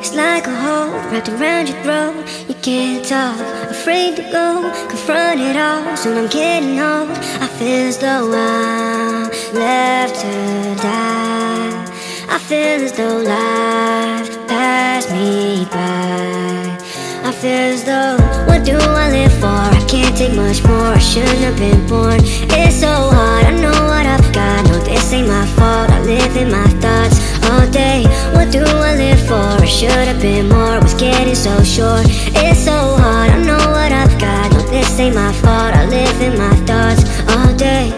It's like a hold wrapped around your throat. You can't talk, afraid to go, confront it all. Soon I'm getting old. I feel as though I'm left to die. I feel as though life passed me by. I feel as though, what do I live for? I can't take much more, I shouldn't have been born. It's so hard, I know what I've got. No, this ain't my fault, I live in my thoughts all day. What do I live for? I should have been more, was getting so short. It's so hard, I know what I've got. No, this ain't my fault, I live in my thoughts all day.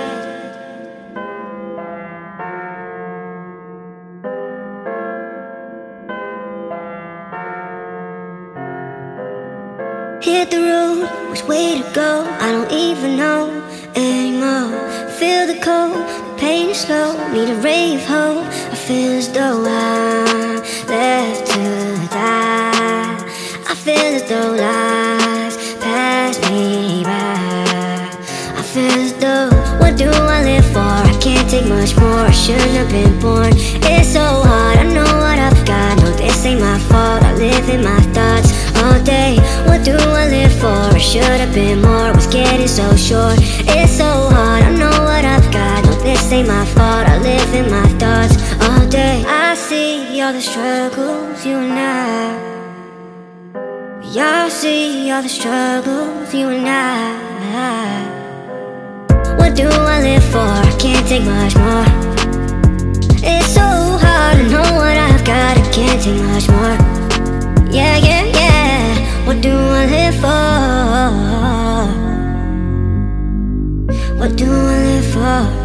Hit the road, which way to go? I don't even know anymore. Feel the cold, the pain is slow. Need a ray of hope. I feel as though I'm left to die. I feel as though life passed me by. I feel as though, what do I live for? I can't take much more, I shouldn't have been born. It's so hard, I know what I've got. No, this ain't my fault, I live in my thoughts all day. What do I live for? I should have been more, was getting so short. It's so hard, I know what I've got. No, this ain't my fault, I live in my thoughts all day. I see all the struggles you and I. We all see all the struggles you and I. What do I live for? I can't take much more. It's so hard, I know what I've got. I can't take much more. Yeah, yeah, yeah. What do I live for? What do I live for?